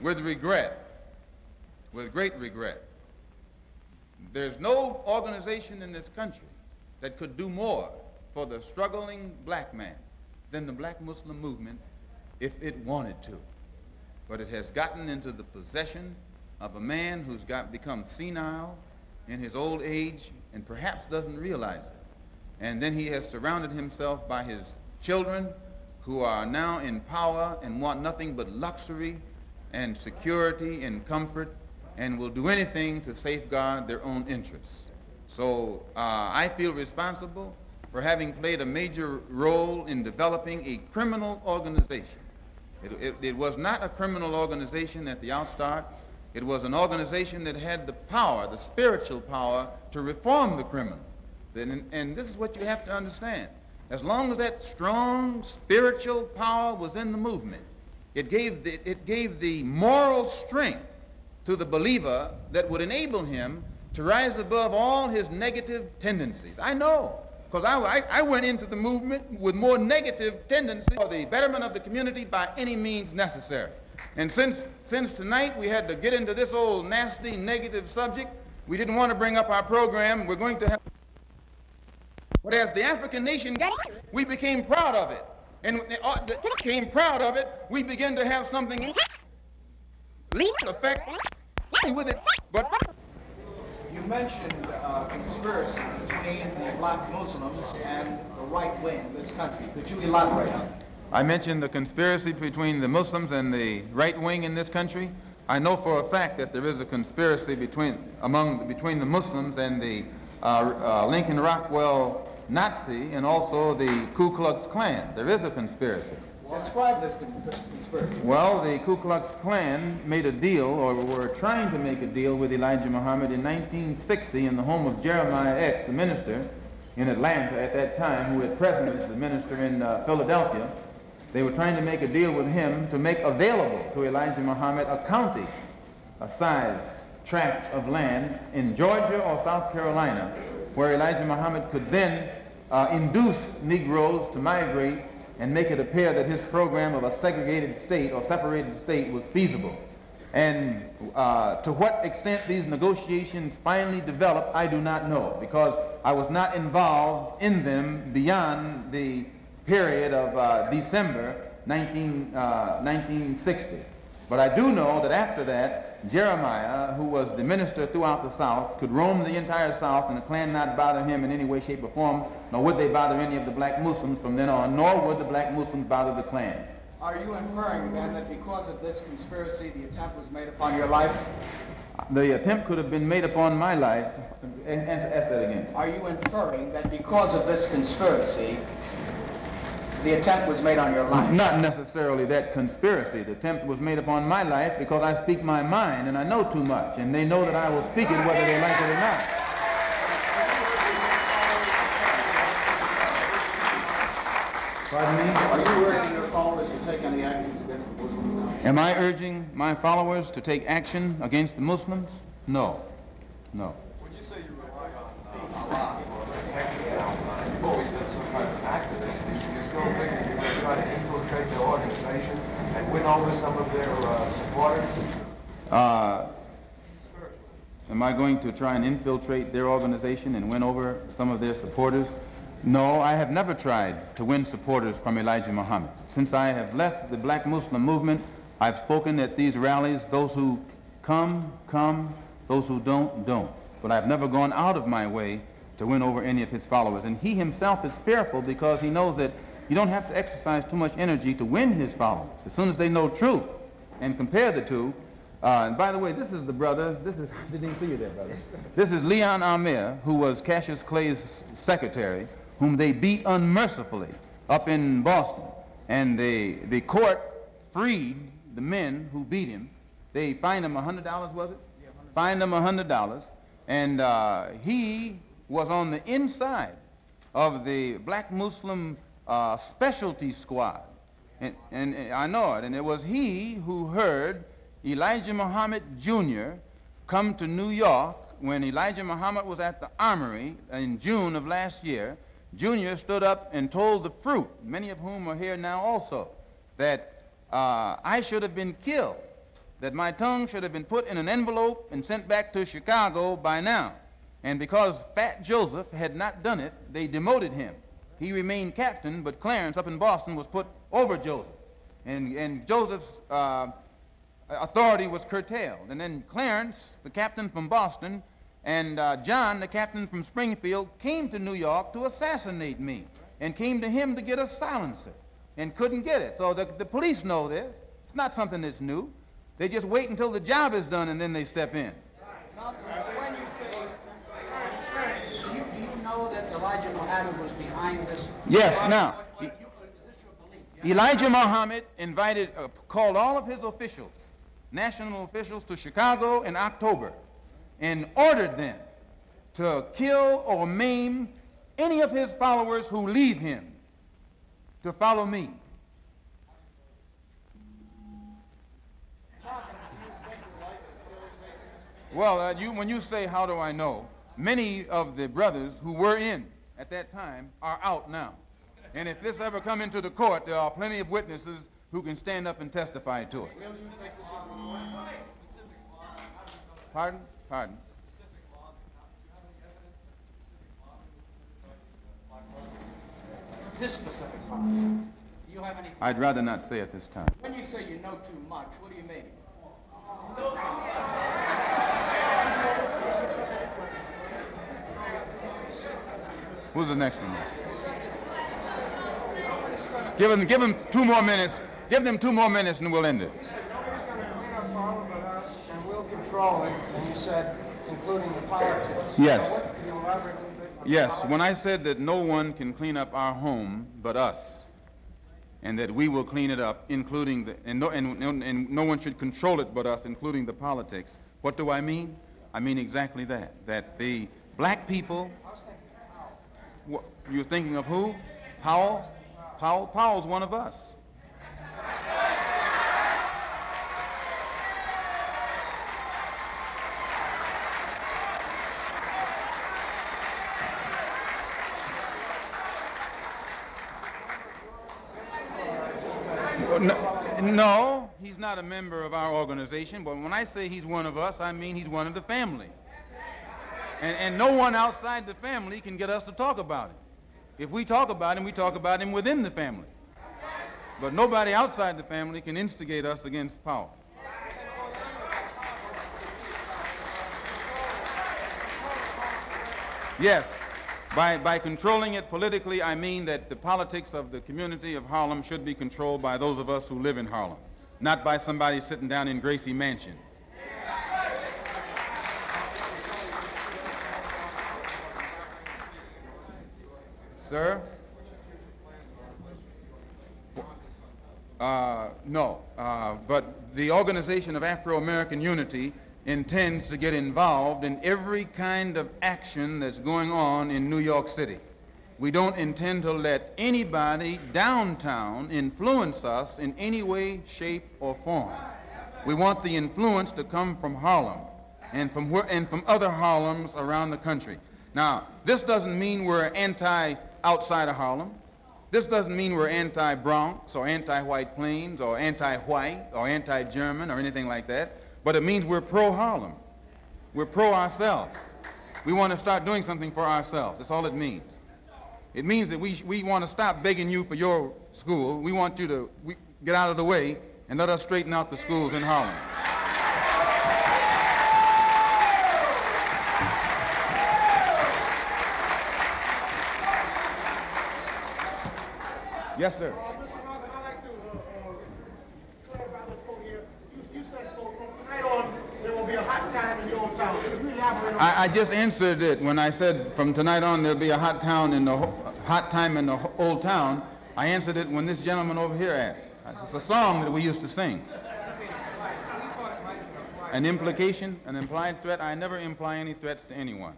with regret, with great regret. There's no organization in this country that could do more for the struggling black man than the Black Muslim Movement if it wanted to. But it has gotten into the possession of a man who's become senile in his old age and perhaps doesn't realize it. And then he has surrounded himself by his children who are now in power and want nothing but luxury and security and comfort and will do anything to safeguard their own interests. So I feel responsible for having played a major role in developing a criminal organization. It was not a criminal organization at the outstart. It was an organization that had the power, the spiritual power, to reform the criminal. And this is what you have to understand. As long as that strong spiritual power was in the movement, it gave the moral strength to the believer that would enable him to rise above all his negative tendencies. I know, because I went into the movement with more negative tendencies for the betterment of the community by any means necessary. And since tonight we had to get into this old nasty negative subject, we didn't want to bring up our program. We're going to have... But as the African nation, we became proud of it. And when they became proud of it, we began to have something effect with it. But you mentioned conspiracy between the black Muslims and the right wing in this country. Could you elaborate on that? I mentioned the conspiracy between the Muslims and the right wing in this country. I know for a fact that there is a conspiracy between the Muslims and the Lincoln Rockwell Nazi and also the Ku Klux Klan. There is a conspiracy. Describe this conspiracy. Well, the Ku Klux Klan made a deal, or were trying to make a deal, with Elijah Muhammad in 1960 in the home of Jeremiah X, the minister in Atlanta at that time, who at present is the minister in Philadelphia. They were trying to make a deal with him to make available to Elijah Muhammad a county, a size tract of land in Georgia or South Carolina, where Elijah Muhammad could then induce Negroes to migrate and make it appear that his program of a segregated state or separated state was feasible. And to what extent these negotiations finally developed, I do not know, because I was not involved in them beyond the period of December 1960. But I do know that after that, Jeremiah, who was the minister throughout the South, could roam the entire South and the Klan not bother him in any way, shape, or form, nor would they bother any of the black Muslims from then on, nor would the black Muslims bother the Klan. Are you inferring, then, that because of this conspiracy, the attempt was made upon your life? The attempt could have been made upon my life. Ask that again. Are you inferring that because of this conspiracy, the attempt was made on your life? Not necessarily that conspiracy. The attempt was made upon my life because I speak my mind and I know too much, and they know that I will speak it whether they like it or not. Pardon me? Are you urging your followers to take any actions against the Muslims? Am I urging my followers to take action against the Muslims? No. No. When you say you rely on Allah or protecting Allah, you've always been some kind of activist. Think that you're going to try to infiltrate the organization and win over some of their supporters? Am I going to try and infiltrate their organization and win over some of their supporters? No, I have never tried to win supporters from Elijah Muhammad. Since I have left the Black Muslim Movement, I've spoken at these rallies. Those who come, come. Those who don't, don't. But I've never gone out of my way to win over any of his followers. And he himself is fearful because he knows that you don't have to exercise too much energy to win his followers. As soon as they know truth and compare the two, and by the way, this is the brother, I didn't even see you there, brother. This is Leon Amir, who was Cassius Clay's secretary, whom they beat unmercifully up in Boston. And the court freed the men who beat him. They fined him $100, was it? Yeah, $100. Fined him $100. And he was on the inside of the Black Muslim specialty squad, and I know it, and it was he who heard Elijah Muhammad Jr. come to New York when Elijah Muhammad was at the Armory in June of last year. Jr. stood up and told the fruit, many of whom are here now also, that I should have been killed that my tongue should have been put in an envelope and sent back to Chicago by now. And because Fat Joseph had not done it, they demoted him. He remained captain, but Clarence up in Boston was put over Joseph. And Joseph's authority was curtailed. And then Clarence, the captain from Boston, and John, the captain from Springfield, came to New York to assassinate me and came to him to get a silencer and couldn't get it. So the police know this. It's not something that's new. They just wait until the job is done and then they step in. Now, when you say, do you know that Elijah Muhammad was behind this? Yes, now. Elijah Muhammad invited, called all of his officials, national officials, to Chicago in October and ordered them to kill or maim any of his followers who leave him to follow me. Well, when you say, how do I know, many of the brothers who were in at that time are out now. And if this ever come into the court, there are plenty of witnesses who can stand up and testify to it. Pardon? Pardon? This specific law. Do you have any? I'd rather not say at this time. When you say you know too much, what do you mean? Who's the next one? Give him 2 more minutes. Give them 2 more minutes and we'll end it. He said nobody's going to clean up all of us and we'll control it. And you said, including the politics. Yes. So can you elaborate a little bit on yes. When I said that no one can clean up our home but us, and that we will clean it up, including the and no one should control it but us, including the politics. What do I mean? I mean exactly that. That the black people. I was thinking Powell. You're thinking of who? Powell. Powell's one of us. No, he's not a member of our organization, but when I say he's one of us, I mean he's one of the family. And no one outside the family can get us to talk about it. If we talk about him, we talk about him within the family. But nobody outside the family can instigate us against Powell. Yes, by controlling it politically, I mean that the politics of the community of Harlem should be controlled by those of us who live in Harlem, not by somebody sitting down in Gracie Mansion. Sir? No. But the Organization of Afro-American Unity intends to get involved in every kind of action that's going on in New York City. We don't intend to let anybody downtown influence us in any way, shape, or form. We want the influence to come from Harlem and from other Harlems around the country. Now, this doesn't mean we're anti outside of Harlem. This doesn't mean we're anti-Bronx or anti-White Plains or anti-white or anti-German or anything like that, but it means we're pro-Harlem. We're pro-ourselves. We want to start doing something for ourselves. That's all it means. It means that we want to stop begging you for your school. We want you to get out of the way and let us straighten out the schools in Harlem. Yes, sir. Mr. Robert, I'd like to clarify what's going here. You said from tonight on there will be a hot time in your town. Could you elaborate on that? I just answered it when I said from tonight on there'll be a hot time in the old town. I answered it when this gentleman over here asked. It's a song that we used to sing. An implication, an implied threat. I never imply any threats to anyone.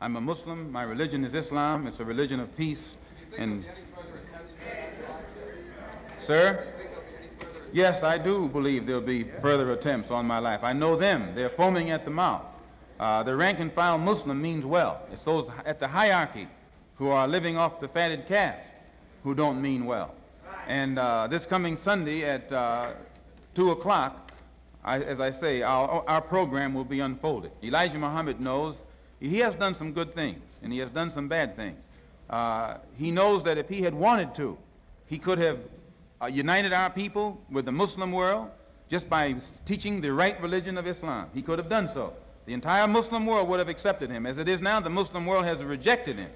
I'm a Muslim. My religion is Islam. It's a religion of peace. And sir? Yes, I do believe there'll be further attempts on my life. I know them. They're foaming at the mouth. The rank and file Muslim means well. It's those at the hierarchy who are living off the fatted calf who don't mean well. And this coming Sunday at 2 o'clock, as I say, our program will be unfolded. Elijah Muhammad knows he has done some good things, and he has done some bad things. He knows that if he had wanted to, he could have united our people with the Muslim world just by teaching the right religion of Islam. He could have done so. The entire Muslim world would have accepted him. As it is now, the Muslim world has rejected him.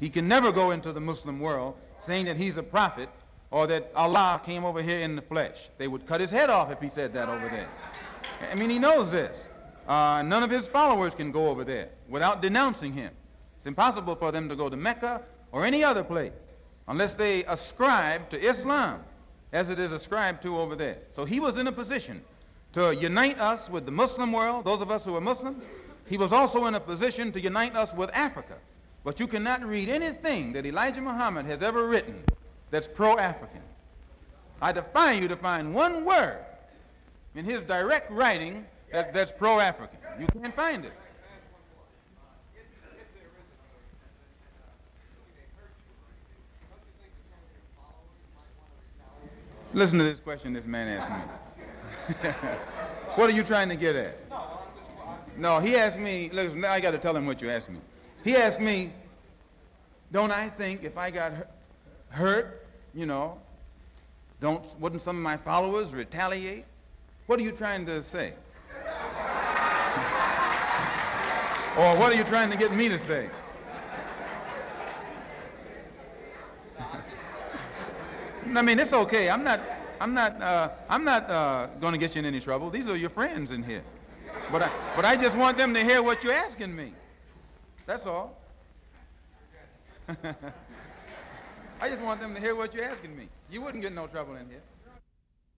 He can never go into the Muslim world saying that he's a prophet or that Allah came over here in the flesh. They would cut his head off if he said that over there. I mean, he knows this. None of his followers can go over there without denouncing him. It's impossible for them to go to Mecca or any other place unless they ascribe to Islam as it is ascribed to over there. So he was in a position to unite us with the Muslim world, those of us who are Muslims. He was also in a position to unite us with Africa. But you cannot read anything that Elijah Muhammad has ever written that's pro-African. I defy you to find one word in his direct writing that's pro-African. You can't find it. Listen to this question this man asked me. What are you trying to get at? No, he asked me, listen, now I got to tell him what you asked me. He asked me, don't I think if I got hurt, you know, wouldn't some of my followers retaliate? What are you trying to say? Or what are you trying to get me to say? I mean, it's okay. I'm not going to get you in any trouble. These are your friends in here. But I just want them to hear what you're asking me. That's all. I just want them to hear what you're asking me. You wouldn't get in no trouble in here.